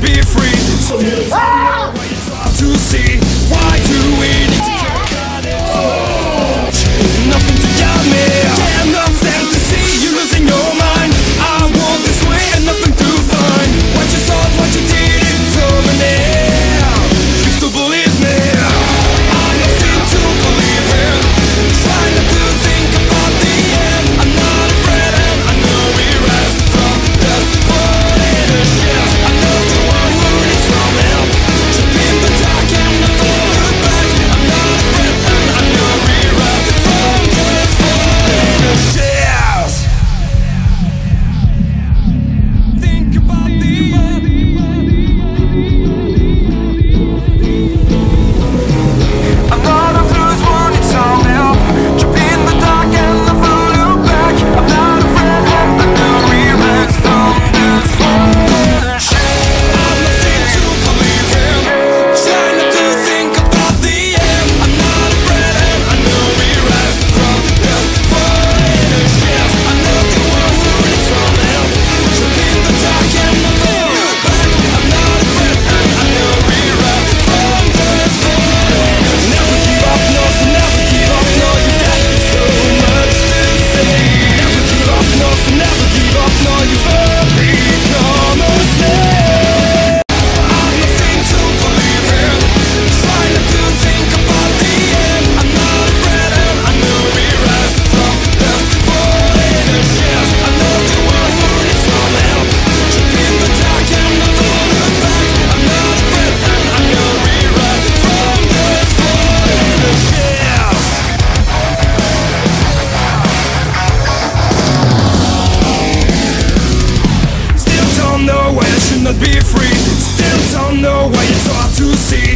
be free. So here's to see why do we need to care about it? Nothing to tell me, yeah, nothing to see. You're losing your mind. I walk this way and nothing to find. What you saw, what you did, it's over now. You still believe me? I don't seem to believe in. Trying not to think about the end. I'm not afraid and I know we rest from this bullshit. I know the one who is wrong now. Jump in the dark and I fall back. I'm not afraid and I know we rest from this bullshit. Think about the end. I'm not a blues one, it's all now. Jump in the dark and I follow back. I'm not afraid and I know we rest from this bullshit. I'm nothing to believe in. Trying not to think about the end. I'm not afraid and I know we rest from this bullshit. I'm not the one who is wrong now. Jump in the dark and I fall back. I'm not afraid and I know we rest from this bullshit. Never give up, no, so never give up, no. You've got so much to say. Never give up, no, so never give up, no. You've only become a slave. I'm nothing to believe in. Trying not to think about the end. I'm not afraid and I know we rest from this bullshit. I'm not the one who is wrong now. Jump in the dark and I fall back. I'm not afraid and I know we rest from this bullshit. Still don't know why I should not be free. Still don't know why it's hard to see